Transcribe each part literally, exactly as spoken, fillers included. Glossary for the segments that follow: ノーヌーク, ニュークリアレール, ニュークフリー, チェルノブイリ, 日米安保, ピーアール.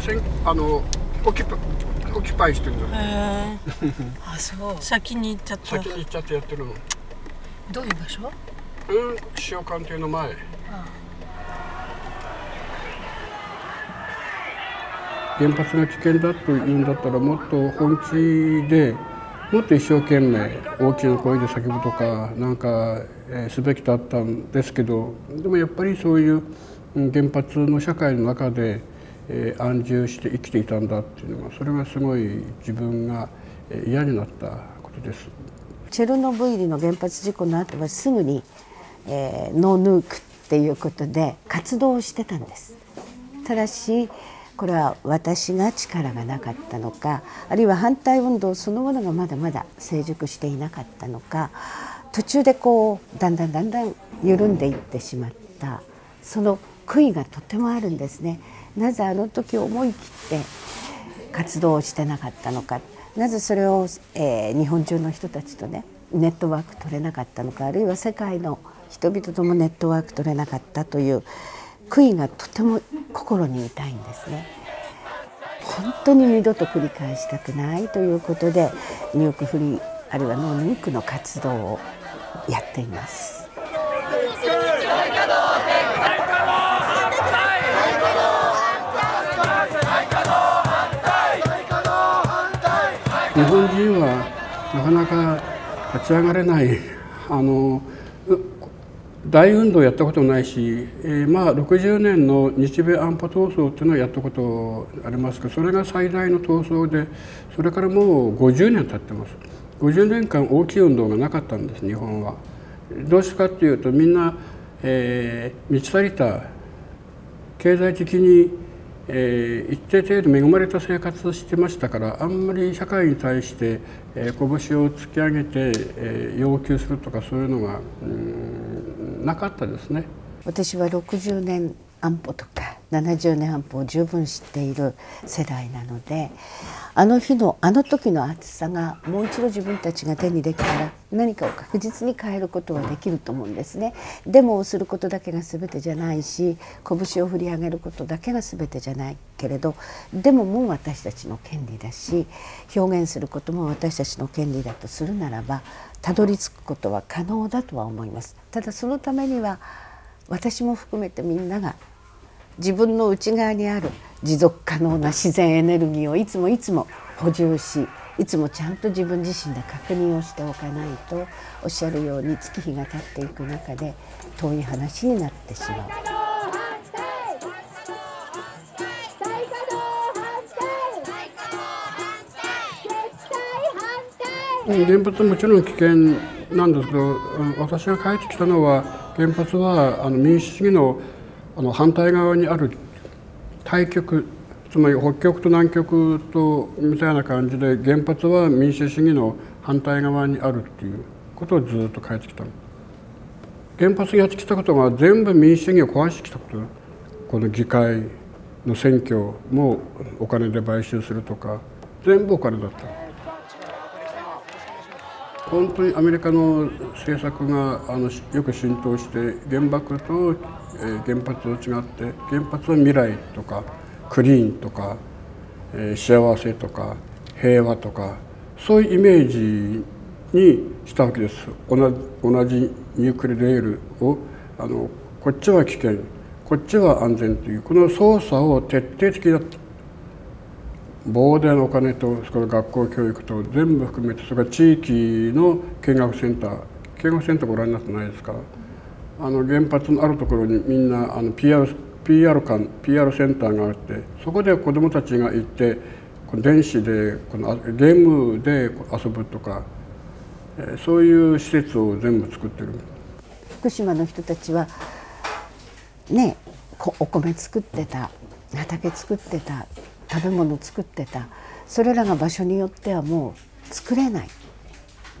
戦あのオキュパオキュパイしてるの。へえ。あ、そう。先に行っちゃった。先に行っちゃってやってるの。どういう場所？うん、塩官邸の前。ああ。原発が危険だと言うんだったらもっと本気で。もっと一生懸命大きな声で叫ぶとかなんかすべきだったんですけど、でもやっぱりそういう原発の社会の中で安住して生きていたんだっていうのが、それがすごい自分が嫌になったことです。チェルノブイリの原発事故の後はすぐに、えー、ノーヌークっていうことで活動をしてたんです。ただしこれは私が力がなかったのか、あるいは反対運動そのものがまだまだ成熟していなかったのか、途中でこうだんだんだんだん緩んでいってしまった、その悔いがとてもあるんですね。なぜあの時思い切って活動をしてなかったのか、なぜそれを、えー、日本中の人たちとねネットワーク取れなかったのか、あるいは世界の人々ともネットワーク取れなかったという悔いがとても心に痛いんですね。本当に二度と繰り返したくないということで、ニュークフリーあるいはノーヌークの活動をやっています。日本人はなかなか立ち上がれない。あの大運動をやったことないし、えー、まあろくじゅうねんの日米安保闘争っていうのをやったことありますけど、それが最大の闘争で、それからもうごじゅうねん経ってます。ごじゅうねんかん大きい運動がなかったんです、日本は。どうしてかっていうと、みんな、えー、満ち足りた経済的に、えー、一定程度恵まれた生活をしてましたから、あんまり社会に対して、えー、拳を突き上げて、えー、要求するとかそういうのが、うんなかったですね。私はろくじゅうねん安保とかななじゅうねん安保を十分知っている世代なので、あの日のあの時の熱さがもう一度自分たちが手にできたら何かを確実に変えることはできると思うんですね。デモをすることだけが全てじゃないし、拳を振り上げることだけが全てじゃないけれど、でももう私たちの権利だし、表現することも私たちの権利だとするならば、たどり着くことは可能だとは思います。ただそのためには私も含めてみんなが自分の内側にある持続可能な自然エネルギーをいつもいつも補充し、いつもちゃんと自分自身で確認をしておかないと、おっしゃるように月日が経っていく中で遠い話になってしまう。原発ももちろん危険なんですけど、私が帰ってきたのは、原発はあの民主主義のあの反対側にある対極、つまり北極と南極とみたいな感じで、原発は民主主義の反対側にあるっていうことをずっと帰ってきた。原発がやってきたことが全部民主主義を壊してきたこと、この議会の選挙もお金で買収するとか、全部お金だった。本当にアメリカの政策があのよく浸透して、原爆と原発は違って、原発は未来とかクリーンとか幸せとか平和とか、そういうイメージにしたわけです。同じ、同じニュークリアレールをあのこっちは危険、こっちは安全という、この操作を徹底的だった。膨大なお金と、それから学校教育と全部含めて、それから地域の見学センター、見学センターご覧になってないですか。あの原発のあるところにみんなあの ピーアール ピーアール 館 ピーアール センターがあって、そこで子どもたちが行ってこの電子でこのゲームで遊ぶとか、そういう施設を全部作ってる。福島の人たちはね、お米作ってた、畑作ってた、食べ物作ってた、それらが場所によってはもう作れない、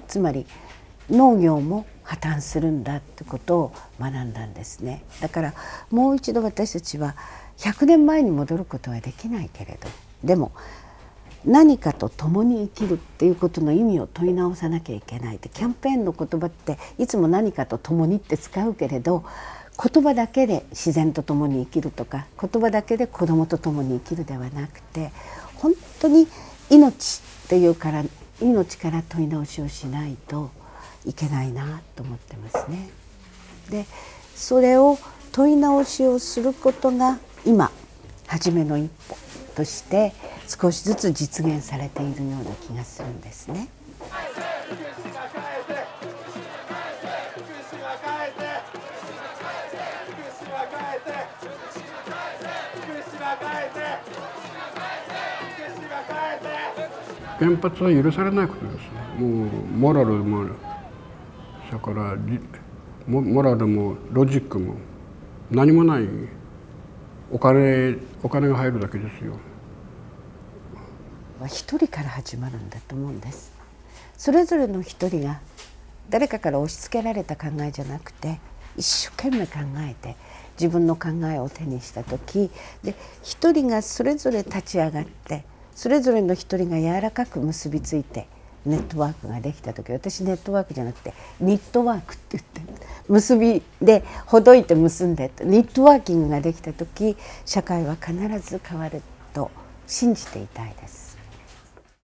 つまり農業も破綻するんだってことを学んだんですね。だからもう一度私たちはひゃくねんまえに戻ることはできないけれど、でも何かと共に生きるっていうことの意味を問い直さなきゃいけないって、キャンペーンの言葉っていつも何かと共にって使うけれど、言葉だけで自然と共に生きるとか、言葉だけで子どもと共に生きるではなくて、本当に命っていうから命から問い直しをしないといけないなと思ってますね。でそれを問い直しをすることが今初めの一歩として少しずつ実現されているような気がするんですね。原発は許されないことです。もうモラルもだからモラルもロジックも何もない。お金お金が入るだけですよ。一人から始まるんだと思うんです。それぞれの一人が誰かから押し付けられた考えじゃなくて、一生懸命考えて自分の考えを手にした時で、一人がそれぞれ立ち上がって。それぞれの一人が柔らかく結びついてネットワークができた時、私ネットワークじゃなくてニットワークって言って結びでほどいて結んでニットワーキングができた時、社会は必ず変わると信じていたいです。